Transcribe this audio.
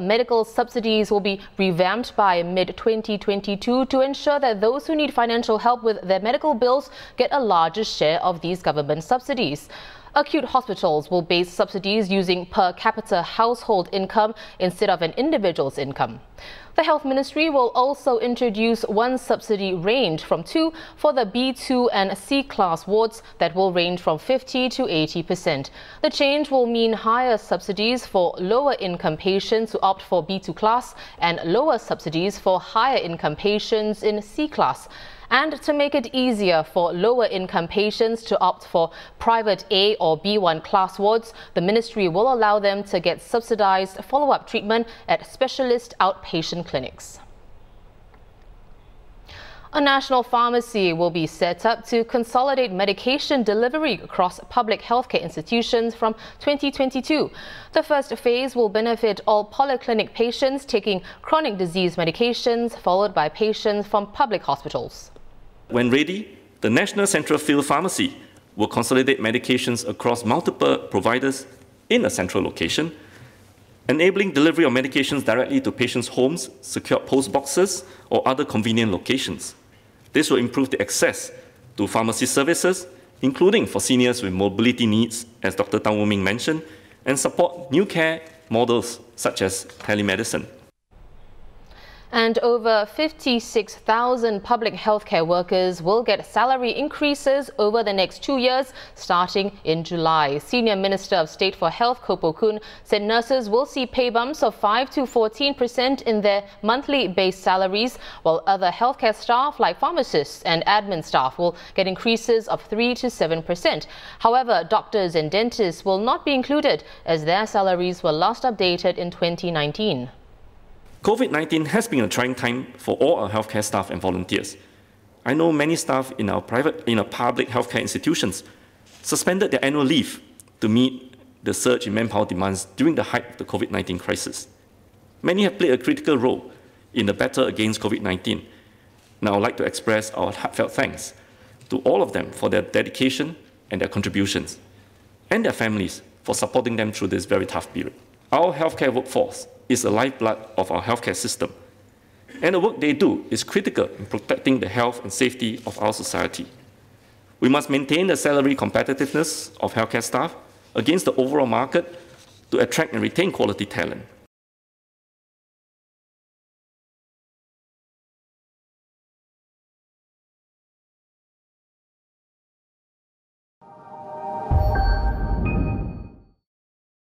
Medical subsidies will be revamped by mid-2022 to ensure that those who need financial help with their medical bills get a larger share of these government subsidies. Acute hospitals will base subsidies using per capita household income instead of an individual's income. The Health Ministry will also introduce one subsidy range from 2 for the B2 and C-class wards that will range from 50 to 80%. The change will mean higher subsidies for lower-income patients who opt for B2 class and lower subsidies for higher-income patients in C class. And to make it easier for lower-income patients to opt for private A or B1 class wards, the ministry will allow them to get subsidized follow-up treatment at specialist outpatient clinics. A national pharmacy will be set up to consolidate medication delivery across public healthcare institutions from 2022. The first phase will benefit all polyclinic patients taking chronic disease medications, followed by patients from public hospitals. When ready, the National Central Field Pharmacy will consolidate medications across multiple providers in a central location, enabling delivery of medications directly to patients' homes, secure post boxes, or other convenient locations. This will improve the access to pharmacy services, including for seniors with mobility needs, as Dr. Tang Wuming mentioned, and support new care models such as telemedicine. And over 56,000 public healthcare workers will get salary increases over the next 2 years, starting in July. Senior Minister of State for Health, Koh Poh Koon, said nurses will see pay bumps of 5 to 14% in their monthly base salaries, while other healthcare staff like pharmacists and admin staff will get increases of 3 to 7%. However, doctors and dentists will not be included, as their salaries were last updated in 2019. COVID-19 has been a trying time for all our healthcare staff and volunteers. I know many staff in our public healthcare institutions suspended their annual leave to meet the surge in manpower demands during the height of the COVID-19 crisis. Many have played a critical role in the battle against COVID-19. Now I'd like to express our heartfelt thanks to all of them for their dedication and their contributions, and their families for supporting them through this very tough period. Our healthcare workforce is the lifeblood of our healthcare system, and the work they do is critical in protecting the health and safety of our society. We must maintain the salary competitiveness of healthcare staff against the overall market to attract and retain quality talent.